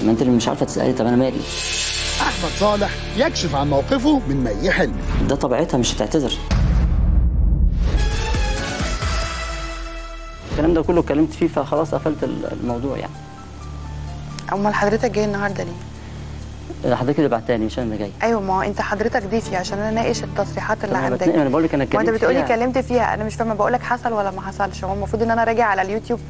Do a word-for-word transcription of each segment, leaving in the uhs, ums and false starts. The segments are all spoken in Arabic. طب ما انت اللي مش عارفه تسالي، طب انا مالي؟ احمد صالح يكشف عن موقفه من مي حلمي. ده طبيعتها مش هتعتذر. الكلام ده كله اتكلمت فيه فخلاص قفلت الموضوع يعني. امال حضرتك جاي النهارده ليه؟ حضرتك اللي بعتاني مش انا اللي جاي. ايوه ما هو انت حضرتك ضيفي عشان انا اناقش التصريحات اللي عندك. انا بقول لك انا اتكلمت. انت بتقولي كلمت فيها، انا مش فاهمه بقول لك حصل ولا ما حصلش؟ هو المفروض ان انا راجع على اليوتيوب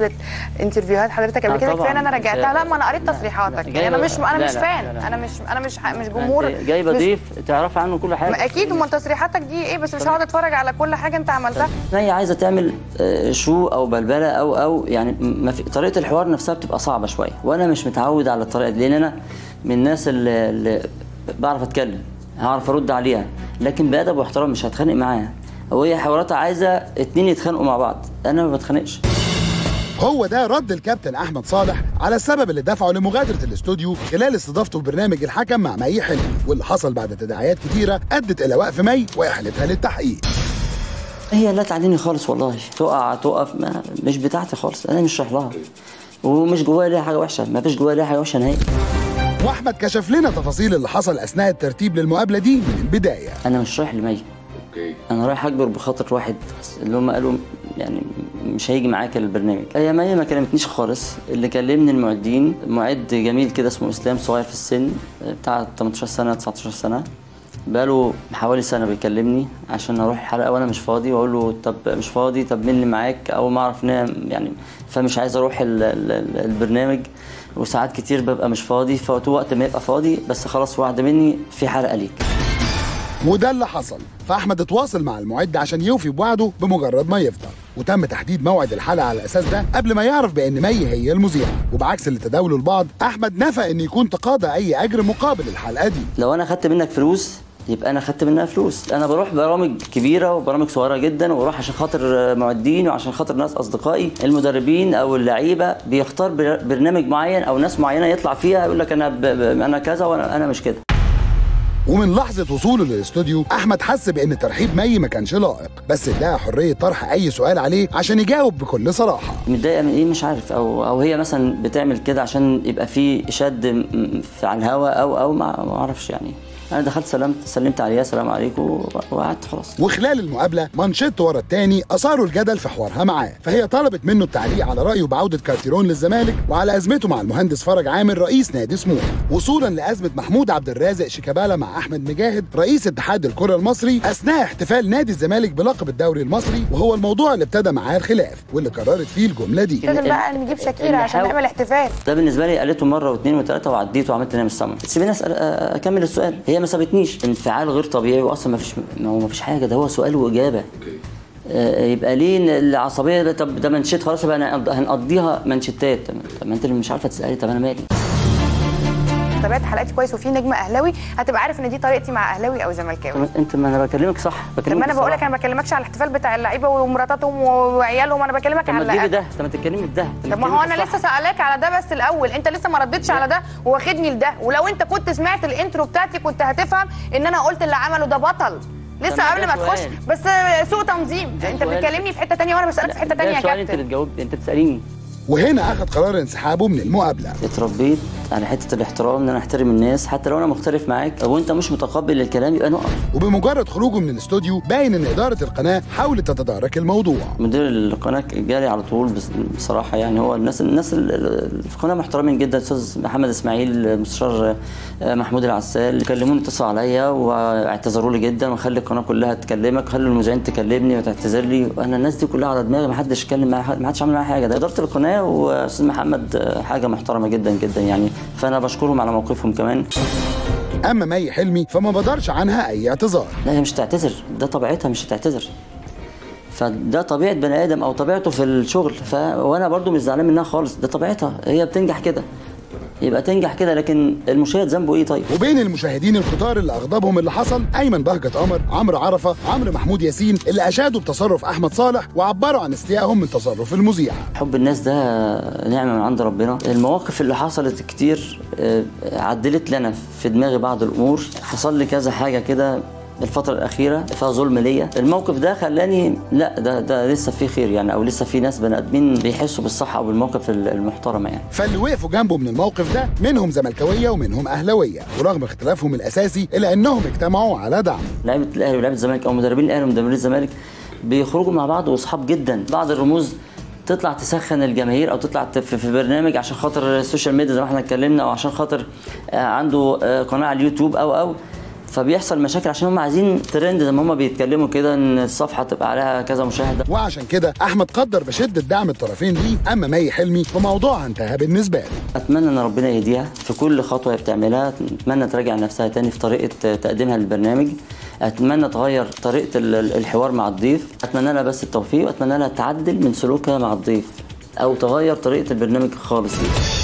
انترفيوهات حضرتك قبل كده؟ كفايه ان انا راجعتها. لا ما انا قريت تصريحاتك يعني. انا مش انا مش فان، انا مش انا مش مش جمهور. جايبه ضيف تعرف عنه كل حاجه. اكيد. امال تصريحاتك دي ايه بس؟ مش هقعد اتفرج على كل حاجه انت عملتها. هي عايزه تعمل شو او بلبله او او يعني طريقه الحوار نفسها بتبقى صعبه شويه، وانا مش متعود على الطريقه دي لان انا من الناس اللي, اللي بعرف اتكلم، هعرف ارد عليها لكن بادب واحترام، مش هتخانق معاها. وهي حواراتها عايزه اتنين يتخانقوا مع بعض، انا ما بتخانقش. هو ده رد الكابتن احمد صالح على السبب اللي دفعه لمغادره الاستوديو خلال استضافته لبرنامج الحكم مع مي حلمي، واللي حصل بعد تداعيات كتيره ادت الى وقف مي واحالتها للتحقيق. هي لا تعليني خالص والله، تقع تقف ما مش بتاعتي خالص، انا مش رايح لها ومش جوايا ليها حاجه وحشه، ما فيش جوايا ليها حاجه وحشه نهائي. واحمد كشف لنا تفاصيل اللي حصل اثناء الترتيب للمقابله دي من البدايه. انا مش رايح لمي، اوكي انا رايح اكبر بخاطر واحد اللي هم قالوا يعني مش هيجي معاك البرنامج. هي مي ما كلمتنيش خالص، اللي كلمني المعدين، معد جميل كده اسمه اسلام صغير في السن بتاع تمنتاشر سنة تسعتاشر سنة، بقاله حوالي سنه بيكلمني عشان اروح الحلقه وانا مش فاضي، واقول له طب مش فاضي، طب مين اللي معاك، او ما اعرف يعني فمش عايز اروح البرنامج وساعات كتير ببقى مش فاضي، فوقت وقت ما يبقى فاضي بس خلاص وعد مني في حلقه ليك. وده اللي حصل، فاحمد اتواصل مع المعد عشان يوفي بوعده بمجرد ما يفطر، وتم تحديد موعد الحلقه على الاساس ده قبل ما يعرف بان مي هي المذيعه، وبعكس اللي تداوله البعض احمد نفى ان يكون تقاضى اي اجر مقابل الحلقه دي. لو انا خدت منك فلوس يبقى انا خدت منها فلوس، انا بروح برامج كبيره وبرامج صغيره جدا، وبروح عشان خاطر معدين وعشان خاطر ناس اصدقائي المدربين او اللعيبه، بيختار برنامج معين او ناس معينه يطلع فيها يقول لك انا انا كذا وانا انا مش كده. ومن لحظه وصوله للاستوديو احمد حس بان ترحيب مي ما كانش لائق، بس اداها حريه طرح اي سؤال عليه عشان يجاوب بكل صراحه. متضايقه من ايه مش عارف، او او هي مثلا بتعمل كده عشان يبقى في شد على الهواء او او ما اعرفش يعني. أنا دخلت سلمت سلمت عليها سلام عليكم وقعدت خلاص. وخلال المقابلة منشط ورا التاني أثاروا الجدل في حوارها معاه، فهي طلبت منه التعليق على رأيه بعودة كارتيرون للزمالك وعلى أزمته مع المهندس فرج عامر رئيس نادي سموحة، وصولا لأزمة محمود عبد الرازق شيكابالا مع أحمد مجاهد رئيس اتحاد الكرة المصري أثناء احتفال نادي الزمالك بلقب الدوري المصري، وهو الموضوع اللي ابتدى معاه الخلاف واللي قررت فيه الجملة دي. لازم بقى نجيب شاكيرة عشان نعمل احتفال. ده بالنسبة لي قالته مرة واثنين وثلاثة وعديته وعملت أنا مش سامع. سيبيني أسأل أكمل السؤال. هي ما سابتنيش، انفعال غير طبيعي واصلا ما فيش ما فيش حاجه، ده هو سؤال واجابه. آه يبقى ليه العصبيه؟ طب ده منشط خلاص بقى هنقضيها منشطات. طب ما انت اللي مش عارفه تسالي، طب انا مالي؟ تابعت حلقتي كويس وفي نجمه اهلاوي هتبقى عارف ان دي طريقتي مع اهلاوي او زملكاوي. انت ما انا بكلمك صح، بكلمك. طب انا بقول لك انا ما بكلمكش على الاحتفال بتاع اللعيبه ومراتاتهم وعيالهم، انا بكلمك على ده. طب ما تجيبي ده، طب ما تتكلمي بده. طب ما هو انا لسه سالك على ده بس الاول، انت لسه ما ردتش على ده وواخدني لده، ولو انت كنت سمعت الانترو بتاعتي كنت هتفهم ان انا قلت اللي عمله ده بطل لسه قبل ما تخش، بس سوء تنظيم. انت بتكلمني في حته ثانيه وانا بسالك في حته ثانيه يا كابتن. انت اللي تجاوب، انت بتساليني. وهنا اخذ قرار انسحابه من المقابله. اتربيت على حته الاحترام، ان انا احترم الناس حتى لو انا مختلف معاك او انت مش متقبل للكلام يبقى نقف. وبمجرد خروجه من الاستوديو باين ان اداره القناه حاولت تتدارك الموضوع. مدير القناه جالي على طول بصراحه يعني، هو الناس الناس اللي في القناه محترمين جدا، استاذ محمد اسماعيل مستشار محمود العسال كلموني اتصلوا عليا واعتذروا لي جدا، وخلي القناه كلها تكلمك، خلي المذيعين تكلمني وتعتذر لي، انا الناس دي كلها على دماغي، ما حدش اتكلم معايا، ما حدش عمل معايا حاجه. ده اداره القناه واستاذ محمد حاجه محترمه جدا جدا يعني، فانا بشكرهم على موقفهم كمان. اما مي حلمي فما بدرش عنها اي اعتذار. لا هي مش هتعتذر، ده طبيعتها مش هتعتذر، فده طبيعه بني ادم او طبيعته في الشغل، ف وانا برده مش زعلان منها خالص، ده طبيعتها، هي بتنجح كده يبقى تنجح كده، لكن المشاهد ذنبه ايه طيب؟ وبين المشاهدين الكتار اللي اغضبهم اللي حصل ايمن بهجت قمر، عمرو عرفه، عمرو محمود ياسين، اللي اشادوا بتصرف احمد صالح وعبروا عن استيائهم من تصرف المذيعه. حب الناس ده نعمه من عند ربنا، المواقف اللي حصلت كتير عدلت لنا في دماغي بعض الامور، حصل لي كذا حاجه كده الفترة الأخيرة فيها ظلم ليا، الموقف ده خلاني لا ده ده لسه في خير يعني، أو لسه في ناس بني آدمين بيحسوا بالصحة أو بالموقف المحترمة يعني. فاللي وقفوا جنبه من الموقف ده منهم زملكاوية ومنهم أهلاوية، ورغم اختلافهم الأساسي إلا أنهم اجتمعوا على دعم لعيبة الأهلي ولاعيبة الزمالك أو مدربين الأهلي ومدربين الزمالك، بيخرجوا مع بعض وأصحاب جدا. بعض الرموز تطلع تسخن الجماهير او تطلع في برنامج عشان خاطر السوشيال ميديا زي ما احنا اتكلمنا، او عشان خاطر عنده قناه على اليوتيوب او او فبيحصل مشاكل عشان هم عايزين ترند زي ما هم بيتكلموا كده، ان الصفحه تبقى عليها كذا مشاهده. وعشان كده احمد قدر بشده دعم الطرفين دي. اما مي حلمي فموضوعها انتهى بالنسبه له. اتمنى ان ربنا يهديها في كل خطوه هي بتعملها، اتمنى تراجع نفسها تاني في طريقه تقديمها للبرنامج، اتمنى تغير طريقه الحوار مع الضيف، اتمنى لها بس التوفيق، واتمنى لها تعدل من سلوكها مع الضيف او تغير طريقه البرنامج خالص.